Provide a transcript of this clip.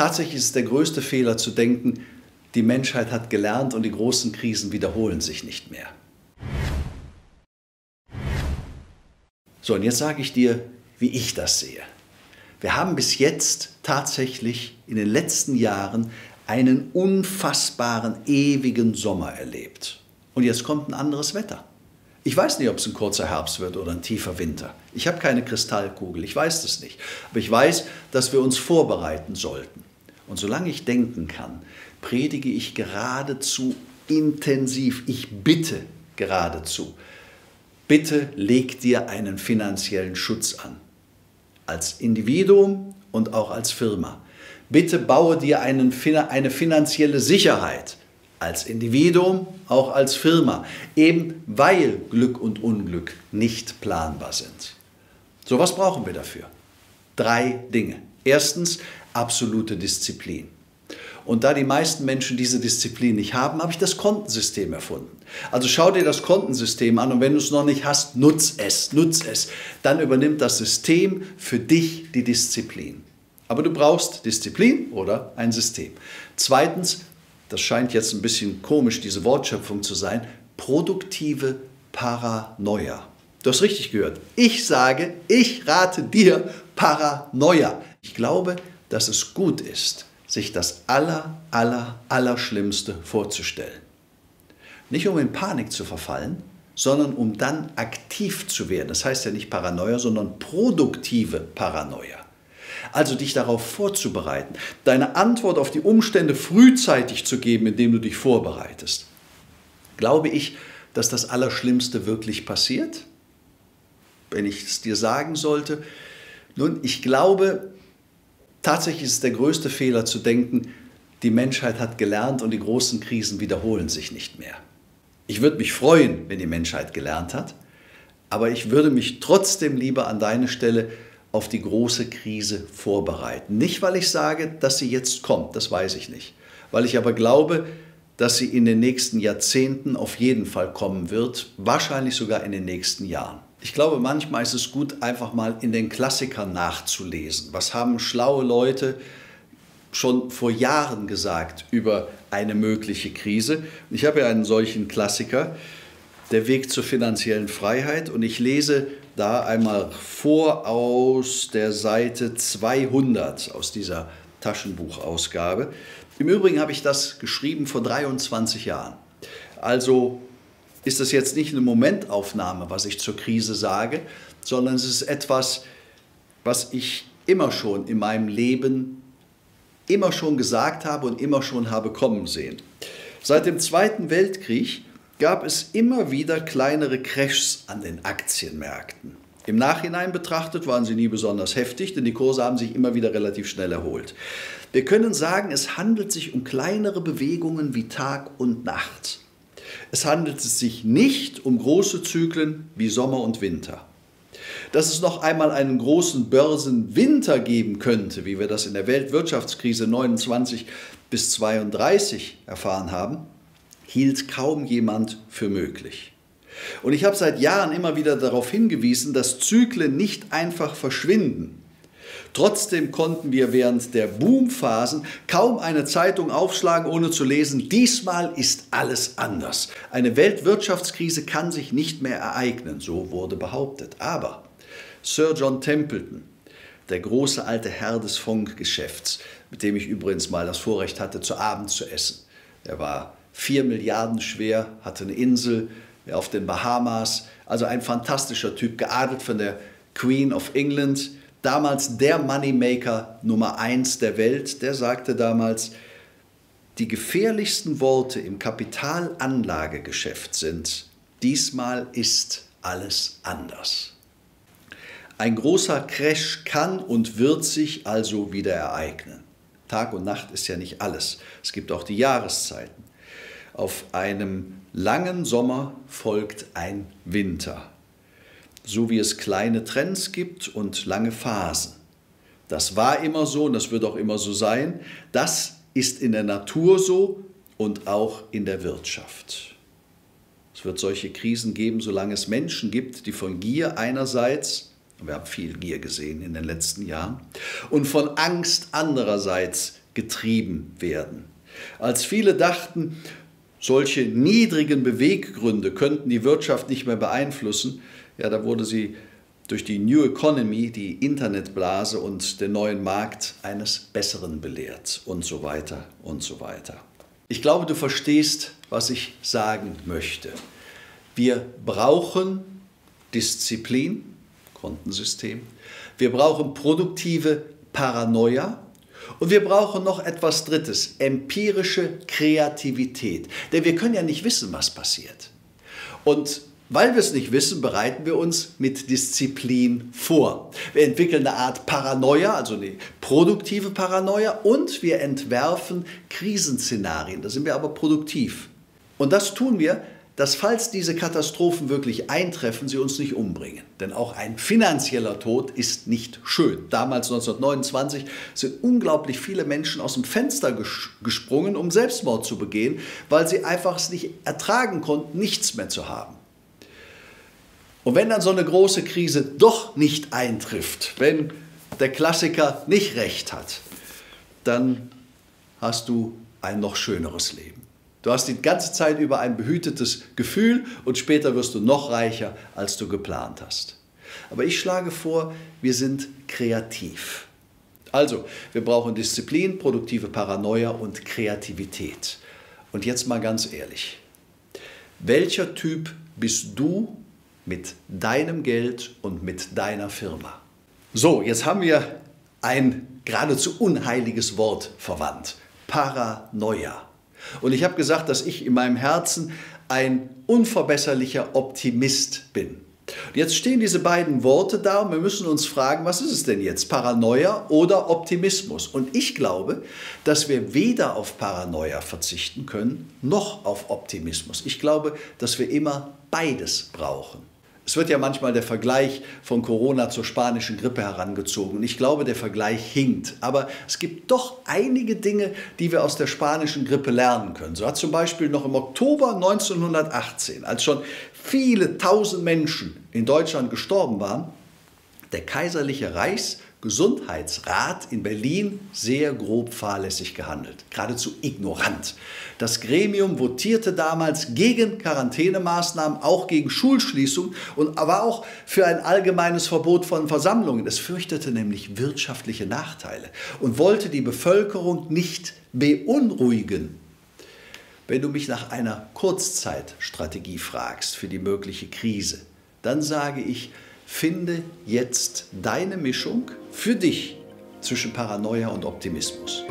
Tatsächlich ist es der größte Fehler zu denken, die Menschheit hat gelernt und die großen Krisen wiederholen sich nicht mehr. So, und jetzt sage ich dir, wie ich das sehe. Wir haben bis jetzt tatsächlich in den letzten Jahren einen unfassbaren, ewigen Sommer erlebt. Und jetzt kommt ein anderes Wetter. Ich weiß nicht, ob es ein kurzer Herbst wird oder ein tiefer Winter. Ich habe keine Kristallkugel, ich weiß das nicht. Aber ich weiß, dass wir uns vorbereiten sollten. Und solange ich denken kann, predige ich geradezu intensiv. Ich bitte geradezu. Bitte leg dir einen finanziellen Schutz an. Als Individuum und auch als Firma. Bitte baue dir eine finanzielle Sicherheit. Als Individuum, auch als Firma, eben weil Glück und Unglück nicht planbar sind. So, was brauchen wir dafür? 3 Dinge. Erstens, absolute Disziplin. Und da die meisten Menschen diese Disziplin nicht haben, habe ich das Kontensystem erfunden. Also schau dir das Kontensystem an und wenn du es noch nicht hast, nutz es. Dann übernimmt das System für dich die Disziplin. Aber du brauchst Disziplin oder ein System. Zweitens, das scheint jetzt ein bisschen komisch, diese Wortschöpfung zu sein, produktive Paranoia. Du hast richtig gehört. Ich sage, ich rate dir Paranoia. Ich glaube, dass es gut ist, sich das Allerschlimmste vorzustellen. Nicht um in Panik zu verfallen, sondern um dann aktiv zu werden. Das heißt ja nicht Paranoia, sondern produktive Paranoia. Also dich darauf vorzubereiten, deine Antwort auf die Umstände frühzeitig zu geben, indem du dich vorbereitest. Glaube ich, dass das Allerschlimmste wirklich passiert? Wenn ich es dir sagen sollte. Nun, ich glaube, tatsächlich ist es der größte Fehler zu denken, die Menschheit hat gelernt und die großen Krisen wiederholen sich nicht mehr. Ich würde mich freuen, wenn die Menschheit gelernt hat, aber ich würde mich trotzdem lieber an deine Stelle auf die große Krise vorbereiten. Nicht, weil ich sage, dass sie jetzt kommt, das weiß ich nicht. Weil ich aber glaube, dass sie in den nächsten Jahrzehnten auf jeden Fall kommen wird, wahrscheinlich sogar in den nächsten Jahren. Ich glaube, manchmal ist es gut, einfach mal in den Klassikern nachzulesen. Was haben schlaue Leute schon vor Jahren gesagt über eine mögliche Krise? Ich habe ja einen solchen Klassiker, Der Weg zur finanziellen Freiheit, und ich lese da einmal vor aus der Seite 200 aus dieser Taschenbuchausgabe. Im Übrigen habe ich das geschrieben vor 23 Jahren. Also ist das jetzt nicht eine Momentaufnahme, was ich zur Krise sage, sondern es ist etwas, was ich immer schon in meinem Leben immer schon gesagt habe und immer schon habe kommen sehen. Seit dem Zweiten Weltkrieg gab es immer wieder kleinere Crashs an den Aktienmärkten. Im Nachhinein betrachtet waren sie nie besonders heftig, denn die Kurse haben sich immer wieder relativ schnell erholt. Wir können sagen, es handelt sich um kleinere Bewegungen wie Tag und Nacht. Es handelt sich nicht um große Zyklen wie Sommer und Winter. Dass es noch einmal einen großen Börsenwinter geben könnte, wie wir das in der Weltwirtschaftskrise 29 bis 32 erfahren haben, hielt kaum jemand für möglich. Und ich habe seit Jahren immer wieder darauf hingewiesen, dass Zyklen nicht einfach verschwinden. Trotzdem konnten wir während der Boomphasen kaum eine Zeitung aufschlagen, ohne zu lesen, diesmal ist alles anders. Eine Weltwirtschaftskrise kann sich nicht mehr ereignen, so wurde behauptet. Aber Sir John Templeton, der große alte Herr des Fondsgeschäfts, mit dem ich übrigens mal das Vorrecht hatte, zu Abend zu essen, der war 4 Milliarden schwer, hatte eine Insel auf den Bahamas, also ein fantastischer Typ, geadelt von der Queen of England, damals der Moneymaker Nummer 1 der Welt, der sagte damals, die gefährlichsten Worte im Kapitalanlagegeschäft sind, diesmal ist alles anders. Ein großer Crash kann und wird sich also wieder ereignen. Tag und Nacht ist ja nicht alles, es gibt auch die Jahreszeiten. Auf einem langen Sommer folgt ein Winter, so wie es kleine Trends gibt und lange Phasen. Das war immer so und das wird auch immer so sein. Das ist in der Natur so und auch in der Wirtschaft. Es wird solche Krisen geben, solange es Menschen gibt, die von Gier einerseits, wir haben viel Gier gesehen in den letzten Jahren, und von Angst andererseits getrieben werden. Als viele dachten, solche niedrigen Beweggründe könnten die Wirtschaft nicht mehr beeinflussen, ja, da wurde sie durch die New Economy, die Internetblase und den neuen Markt eines Besseren belehrt und so weiter und so weiter. Ich glaube, du verstehst, was ich sagen möchte. Wir brauchen Disziplin, Kontensystem, wir brauchen produktive Paranoia und wir brauchen noch etwas Drittes, empirische Kreativität. Denn wir können ja nicht wissen, was passiert. Und weil wir es nicht wissen, bereiten wir uns mit Disziplin vor. Wir entwickeln eine Art Paranoia, also eine produktive Paranoia, und wir entwerfen Krisenszenarien. Da sind wir aber produktiv. Und das tun wir, dass falls diese Katastrophen wirklich eintreffen, sie uns nicht umbringen. Denn auch ein finanzieller Tod ist nicht schön. Damals, 1929, sind unglaublich viele Menschen aus dem Fenster gesprungen, um Selbstmord zu begehen, weil sie einfach es nicht ertragen konnten, nichts mehr zu haben. Und wenn dann so eine große Krise doch nicht eintrifft, wenn der Klassiker nicht recht hat, dann hast du ein noch schöneres Leben. Du hast die ganze Zeit über ein behütetes Gefühl und später wirst du noch reicher, als du geplant hast. Aber ich schlage vor, wir sind kreativ. Also, wir brauchen Disziplin, produktive Paranoia und Kreativität. Und jetzt mal ganz ehrlich, welcher Typ bist du mit deinem Geld und mit deiner Firma? So, jetzt haben wir ein geradezu unheiliges Wort verwandt. Paranoia. Und ich habe gesagt, dass ich in meinem Herzen ein unverbesserlicher Optimist bin. Und jetzt stehen diese beiden Worte da und wir müssen uns fragen, was ist es denn jetzt? Paranoia oder Optimismus? Und ich glaube, dass wir weder auf Paranoia verzichten können, noch auf Optimismus. Ich glaube, dass wir immer beides brauchen. Es wird ja manchmal der Vergleich von Corona zur spanischen Grippe herangezogen. Und ich glaube, der Vergleich hinkt. Aber es gibt doch einige Dinge, die wir aus der spanischen Grippe lernen können. So hat zum Beispiel noch im Oktober 1918, als schon viele tausend Menschen in Deutschland gestorben waren, der Kaiserliche Reichsgesundheitsrat in Berlin sehr grob fahrlässig gehandelt, geradezu ignorant. Das Gremium votierte damals gegen Quarantänemaßnahmen, auch gegen Schulschließungen und aber auch für ein allgemeines Verbot von Versammlungen. Es fürchtete nämlich wirtschaftliche Nachteile und wollte die Bevölkerung nicht beunruhigen. Wenn du mich nach einer Kurzzeitstrategie fragst für die mögliche Krise, dann sage ich, finde jetzt deine Mischung für dich zwischen Paranoia und Optimismus.